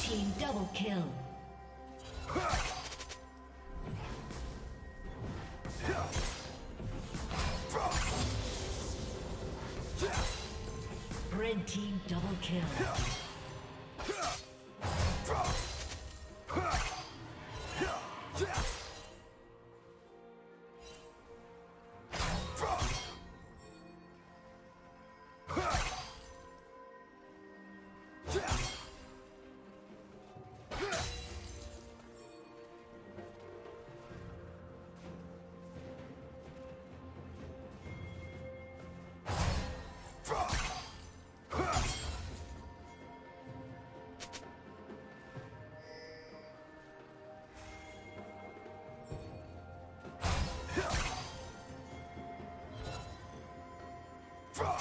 Team double kill. Red team double kill. From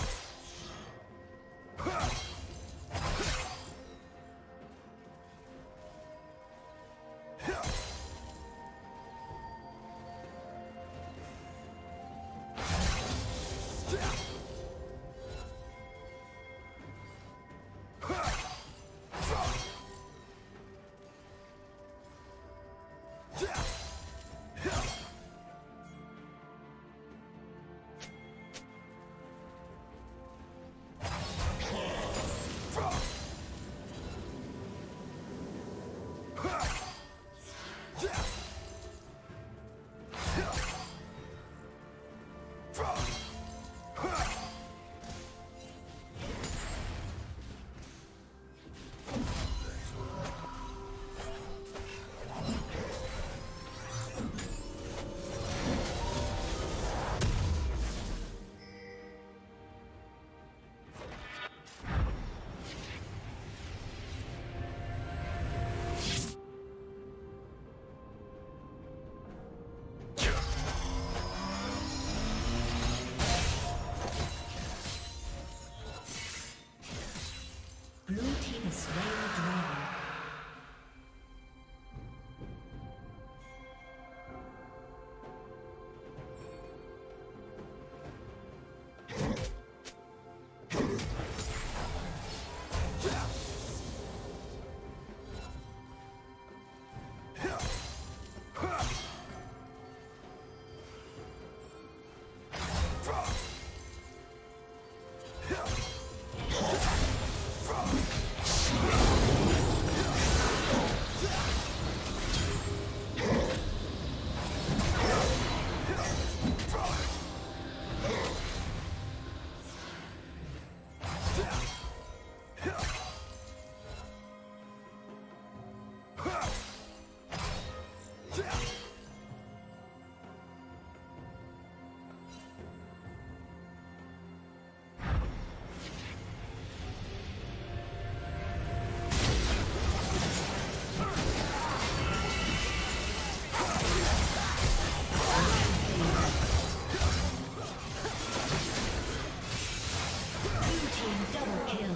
team double kill.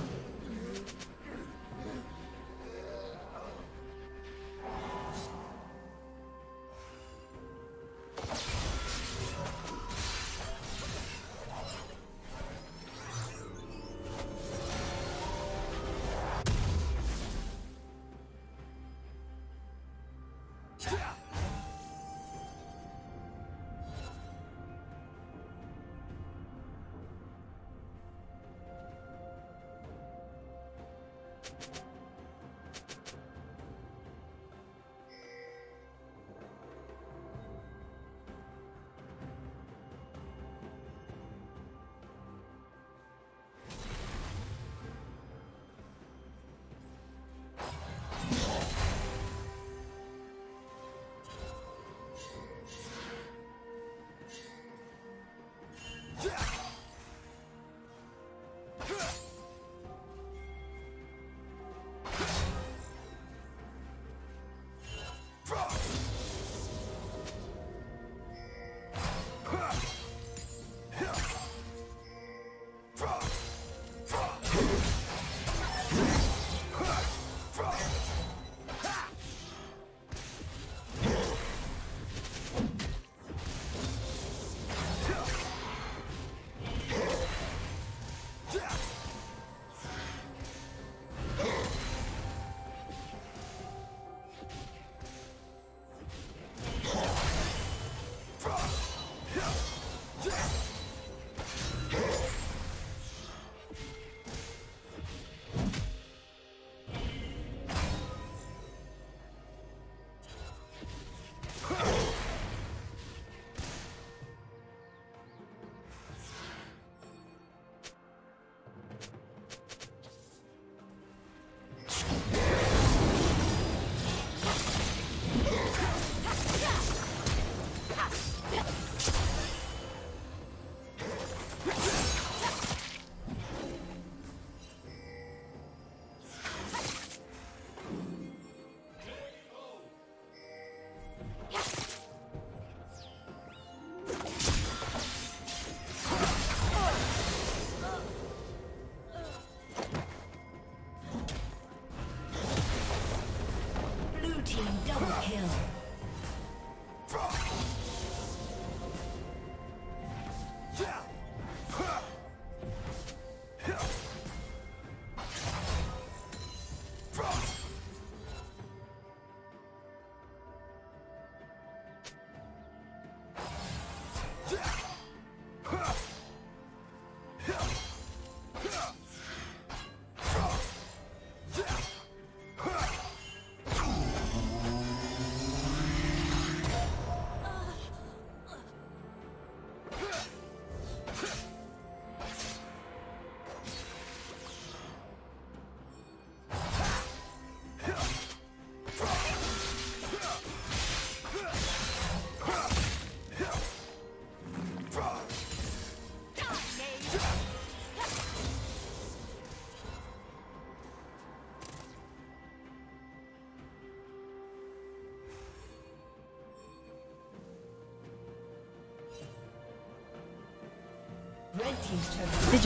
Did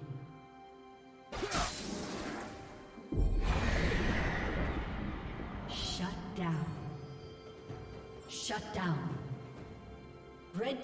Shut down. Shut down. Red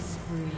spree.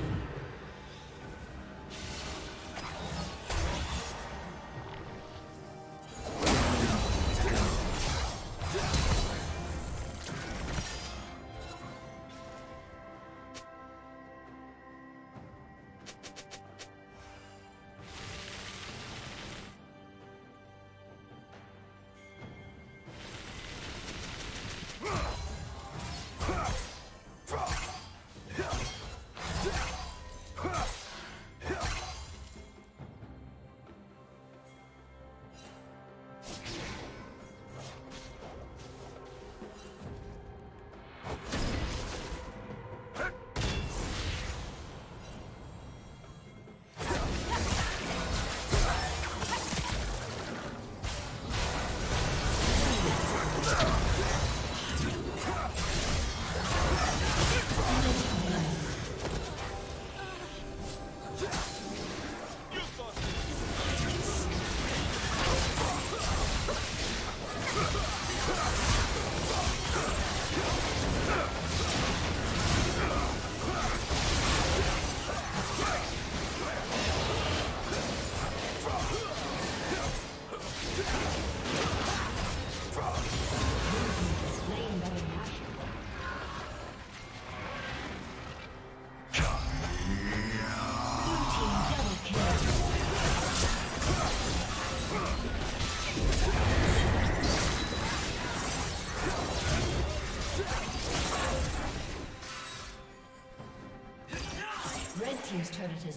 His turret has